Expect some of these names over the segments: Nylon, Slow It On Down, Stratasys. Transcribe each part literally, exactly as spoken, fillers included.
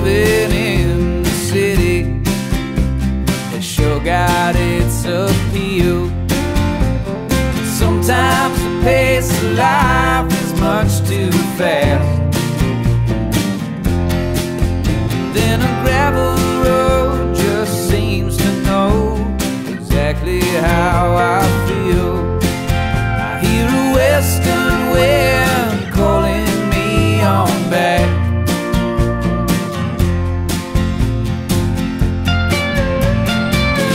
living in the city has sure got its appeal. Sometimes the pace of life is much too fast. Then a gravel road just seems to know exactly how I feel. I hear a western wind calling me on back.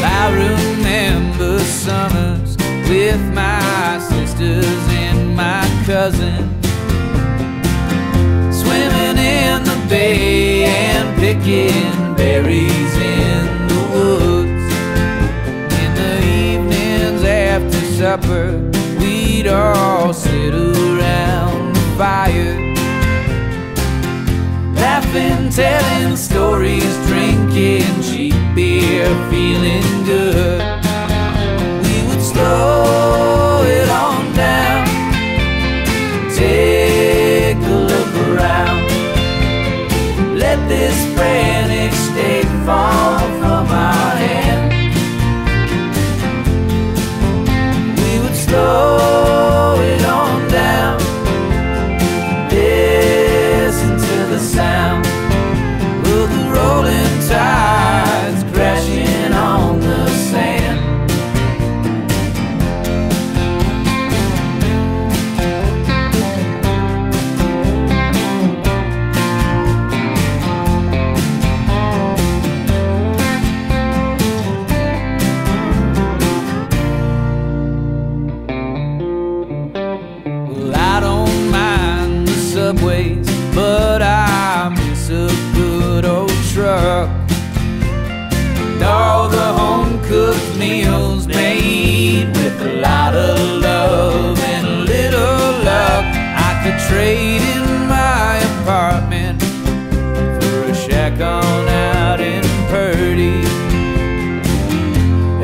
I remember summers with my sisters and my cousin, swimming in the bay and picking berries in the woods. In the evenings after supper, we'd all sit around the fire, laughing, telling stories, drinking cheap beer, feeling good. We would slow it on down, take a look around, let this frantic state fall from our hand. We would slow it on down, listen to the sound of the rolling tide ways, but I miss a good old truck and all the home-cooked meals made with a lot of love and a little luck. I could trade in my apartment for a shack on out in Purdy,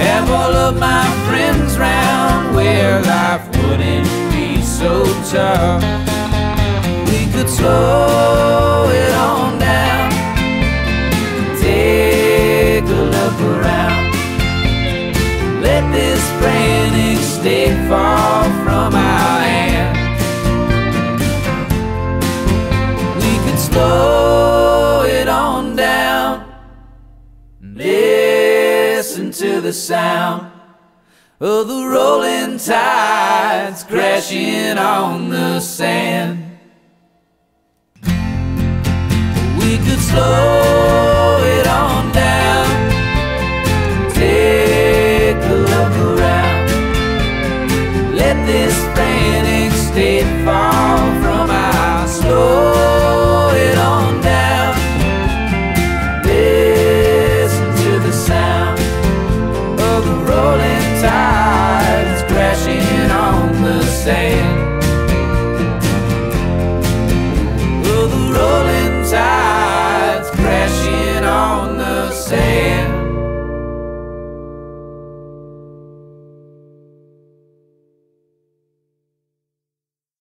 have all of my friends round where life wouldn't be so tough. We could slow it on down, take a look around, let this frantic state fall from our hand. We could slow it on down, listen to the sound of the rolling tides crashing on the sand. Slow.